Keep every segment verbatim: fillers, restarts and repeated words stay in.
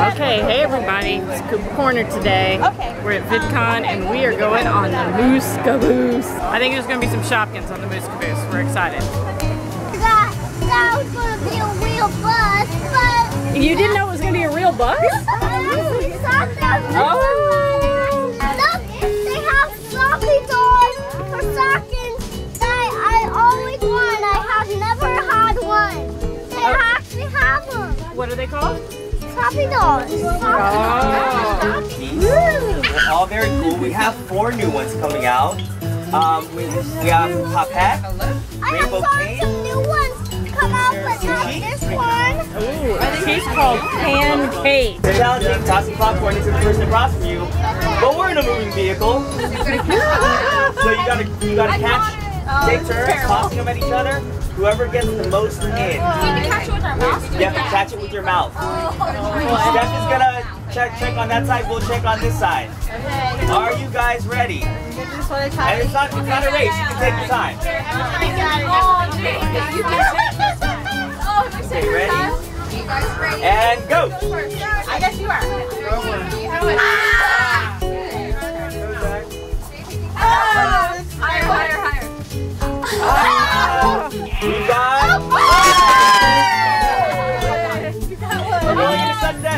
Okay, hey everybody, it's Cooper Corner today. Okay. We're at VidCon and we are going on the Moose Caboose. I think there's going to be some Shopkins on the Moose Caboose. We're excited. That, that was going to be a real bus, but... You didn't know it was going to be a real bus? Oh! Look, they have floppy doors for Shopkins that I always want. I have never had one. They actually have them. What are they called? Floppy dolls. Oh. They're all very cool. We have four new ones coming out. Um, we, we have Poppette, Rainbow Cane. I have some new ones come out, but not this one. Ooh, she's called Pancake. It's challenging. Tossing popcorn is the person across from you, but we're in a moving vehicle, so you gotta you gotta catch. Take turns tossing them at each other. Whoever gets the most in. You have to catch it with our mouth? You have to catch it with your mouth. Oh. Oh. Steph is gonna check check on that side, we'll check on this side. Okay. Are you guys ready? And it's not, it's not a race, you can take your time. Okay, ready? And go! I guess you are. Higher, higher, higher. Oh, you got oh, oh, oh.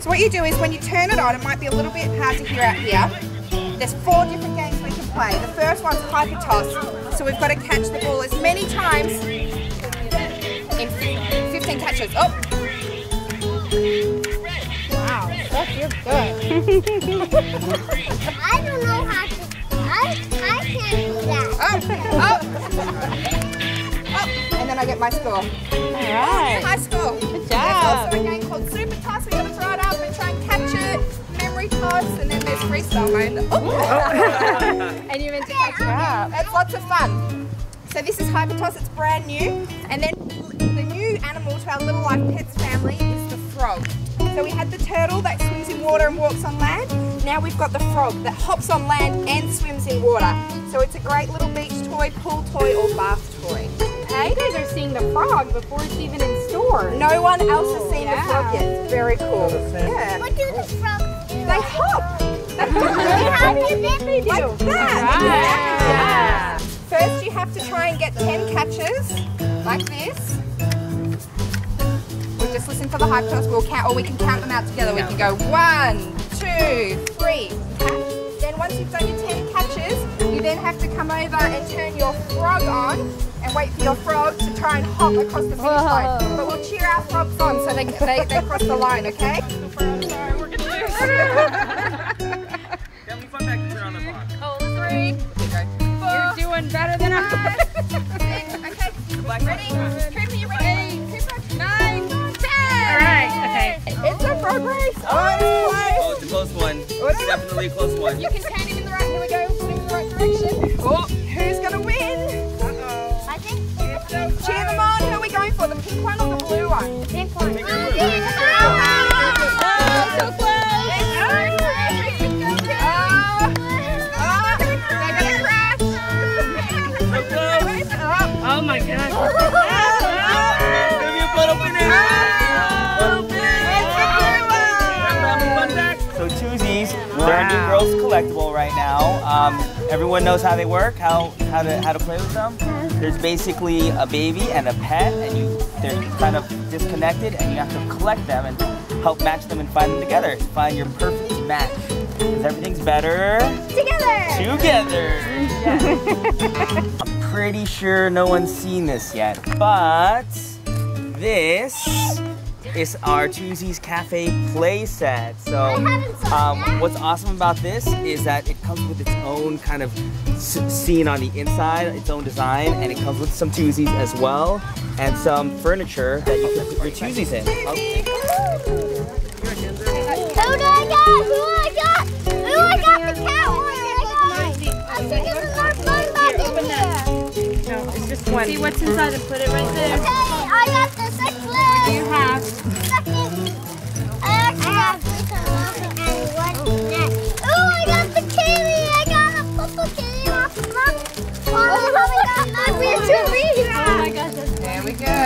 So what you do is when you turn it on, it might be a little bit hard to hear out here. There's four different games we can play. The first one's Hyper Toss. So we've got to catch the ball as many times in fifteen catches. Oh! Wow, that's your good. I don't know how to. I, I can't do that. Oh, oh, oh. And then I get my score. All right. High score. Good job. There's also a game called Super Toss. We're going to throw it up and try and catch it. Memory toss. And then there's freestyle mode. Oh. And you meant to catch it up. It's lots of fun. So this is Hyper Toss. It's brand new. And then the new animal to our Little Live Pets family is the frog. So we had the turtle that swims in water and walks on land. Now we've got the frog that hops on land and swims in water. So it's a great little beach toy, pool toy, or bath toy. Okay? You guys are seeing the frog before it's even in stores. No one else Ooh, has seen yeah. the frog yet. It's very cool. Yeah. What do the frogs do? They hop. How do they do? Like that. Right. Yeah. First you have to try and get ten catches, like this. We'll just listen for the hype toss. We'll count, or we can count them out together. We can go one, two, three, okay? Then once you've done your ten catches, you then have to come over and turn your frog on and wait for your frog to try and hop across the finish line. But we'll cheer our frogs on so they they, they cross the line, okay? Sorry, we're gonna lose. That'll be fun back to turn on the clock. Oh, three, okay. Four, you're doing better than I. Six, okay, ready? Cooper, you ready? Eight, Cooper, nine, ten. All right, okay. It's a frog race. Oh. Close one. It's definitely a close one. You can turn him in the right. Here we go. Put him in the right direction. Oh, who's gonna win? Uh-oh. I think. So cheer them on. Who are we going for? The pink one or the blue one? The pink one. Pink one. Oh, so close. Oh my God. It's gonna be a bottle winner. Twosies, wow. They're a new girls collectible right now. Um, everyone knows how they work, how how to how to play with them. There's basically a baby and a pet, and you they're kind of disconnected, and you have to collect them and help match them and find them together. Find your perfect match. Because everything's better together. Together. Yeah. I'm pretty sure no one's seen this yet, but this. It's our Twosies Cafe play set. So um, what's awesome about this is that it comes with its own kind of scene on the inside, its own design, and it comes with some Twosies as well, and some furniture that you can put your Twosies in. Oh. Who do I got? Who I got? Who I got the cat one? I got. I think it's a lot of fun back in here. No, it's just one. See what's inside and put it right there. Okay, I got the second. You have. I actually have and what's next? Oh, I got the kiwi! I got a purple kiwi off the mom. Oh, I got my oh my gosh, there we go.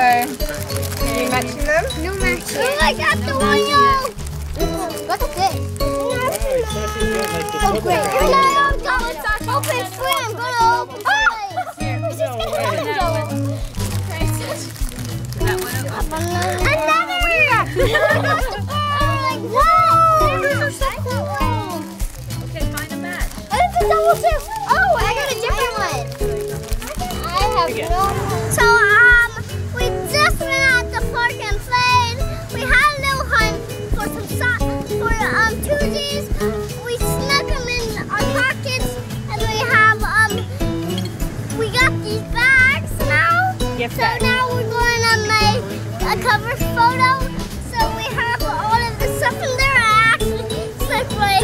Are you matching them? No matching. Oh, I got the one yellow. That's okay. Oh, great. Here we go. Goblin sock. Open slam. Go to open slam. We're just going to let him go. Another! Like, whoa! This is so cool. Okay, find a match. Oh, it's a double two. Oh, I got a different one. I have no. So, um, we just went out the park and played. We had a little hunt for some socks, for um, twosies. We snuck them in our pockets, and we have, um, we got these bags now. Gift bags. So now we're going to make a cover photo. So we have all of the stuff in there. I actually stuck my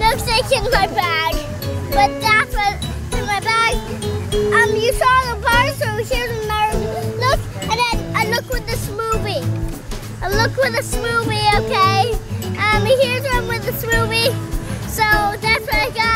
milkshake in my bag. But that's what's in my bag. Um, you saw the bar, so here's another look. And then a look with the smoothie. A look with a smoothie, okay? Um, here's one with the smoothie. So that's what I got.